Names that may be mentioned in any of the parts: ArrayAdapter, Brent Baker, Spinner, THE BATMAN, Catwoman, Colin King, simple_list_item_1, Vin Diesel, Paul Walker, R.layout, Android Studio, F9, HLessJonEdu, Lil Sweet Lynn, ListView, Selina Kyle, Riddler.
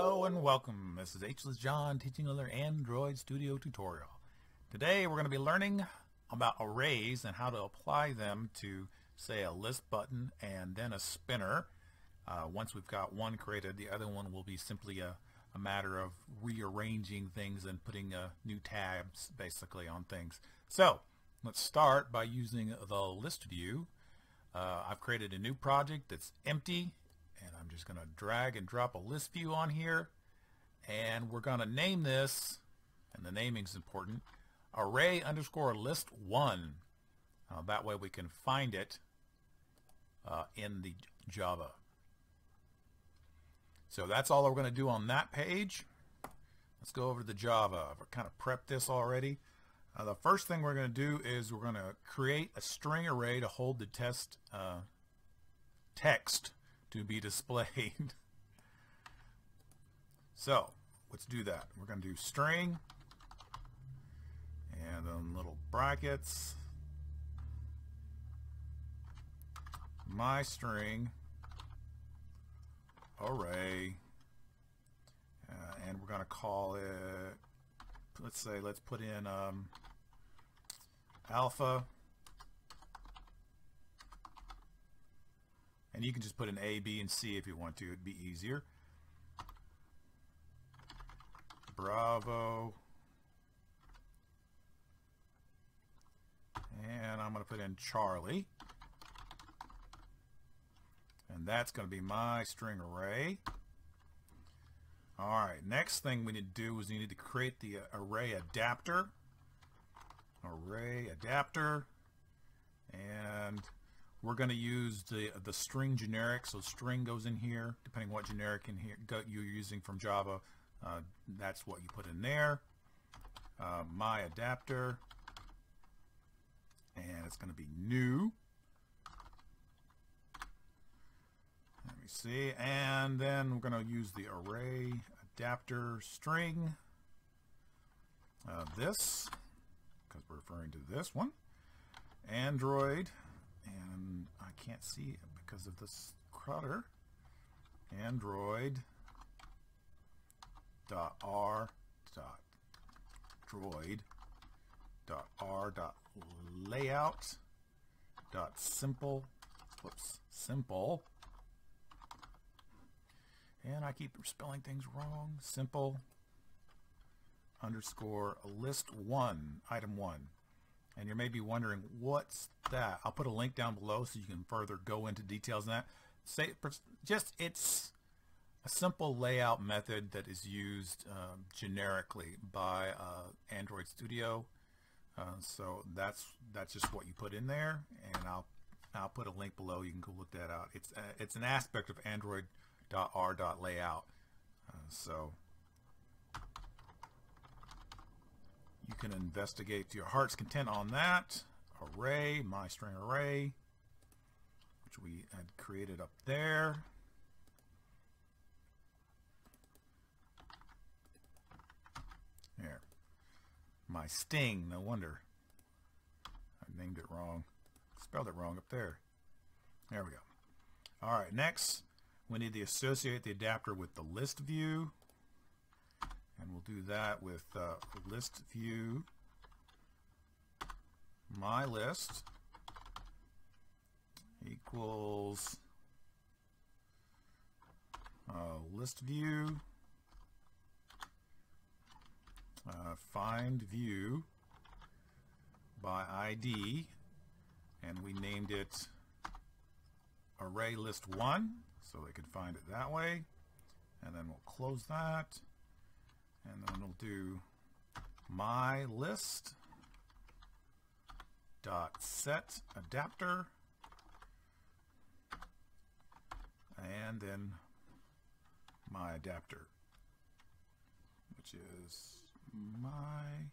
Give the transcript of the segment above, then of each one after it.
Hello and welcome. This is HLessJon teaching another Android Studio tutorial. Today we're going to be learning about arrays and how to apply them to, say, a list button and then a spinner. Once we've got one created, the other one will be simply a matter of rearranging things and putting new tabs basically on things. So let's start by using the list view. I've created a new project that's empty, and I'm just going to drag and drop a list view on here, and we're going to name this, and the naming's important, array_list1. That way we can find it in the Java. So that's all we're going to do on that page. Let's go over to the Java. I've kind of prepped this already. The first thing we're going to do is we're going to create a string array to hold the text to be displayed. So let's do that. We're going to do string and then little brackets, my string array, and we're going to call it, let's put in alpha, and you can just put in A, B, and C if you want to. It'd be easier. Bravo. And I'm going to put in Charlie. And that's going to be my string array. Alright, next thing we need to do is you need to create the array adapter. Array adapter. And we're going to use the string generic, so string goes in here, depending what generic in here you're using from Java, that's what you put in there. My adapter, and it's going to be new. Let me see, and then we're going to use the array adapter string, this, because we're referring to this one, Android. And I can't see it because of this clutter. Android.r.layout.simple. Whoops, simple. And I keep spelling things wrong. simple_list1 item 1. And you may be wondering, what's that? I'll put a link down below so you can further go into details on that. It's a simple layout method that is used generically by Android Studio. So that's just what you put in there, and I'll put a link below. You can go look that out. It's an aspect of Android.r.layout. So you can investigate to your heart's content on that. Array, my string array, which we had created up there. There. My sting, no wonder. I named it wrong. Spelled it wrong up there. There we go. Alright, next we need to associate the adapter with the list view. And we'll do that with list view, my list equals list view, find view by ID, and we named it array list 1 so they could find it that way. And then we'll close that. And then we'll do my list dot set adapter, and then my adapter, which is my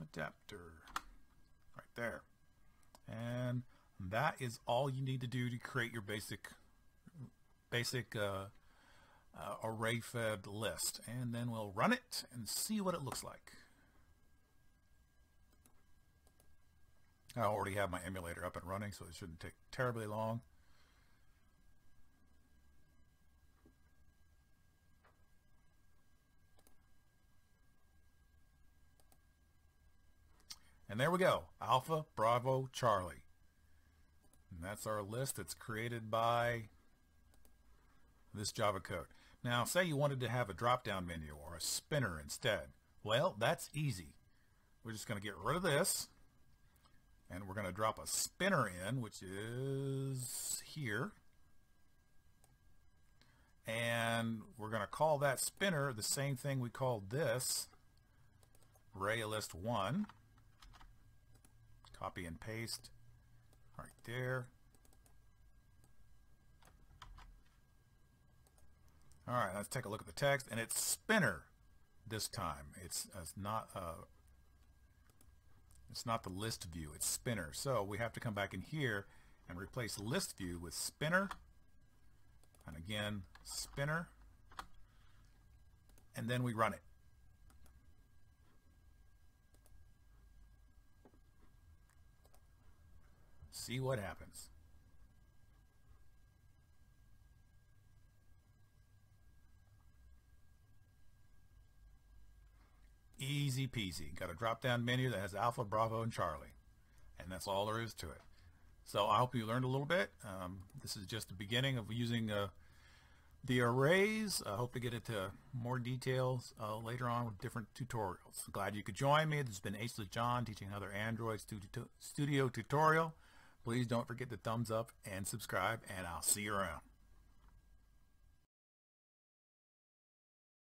adapter right there. And that is all you need to do to create your basic array fed list, and then we'll run it and see what it looks like. I already have my emulator up and running, so it shouldn't take terribly long. And there we go, Alpha, Bravo, Charlie. And that's our list that's created by this Java code. Now, say you wanted to have a drop-down menu or a spinner instead. Well, that's easy. We're just going to get rid of this, and we're going to drop a spinner in, which is here. And we're going to call that spinner the same thing we called this ArrayList1. Copy and paste right there. All right, let's take a look at the text, and it's spinner this time. It's not the list view, it's spinner. So we have to come back in here and replace list view with spinner, and again spinner, and then we run it. See what happens. Easy peasy. Got a drop-down menu that has Alpha, Bravo, and Charlie. And that's all there is to it. So I hope you learned a little bit. This is just the beginning of using the arrays. I hope to get into more details later on with different tutorials. I'm glad you could join me. This has been HLessJon teaching another Android Studio tutorial. Please don't forget to thumbs up and subscribe, and I'll see you around.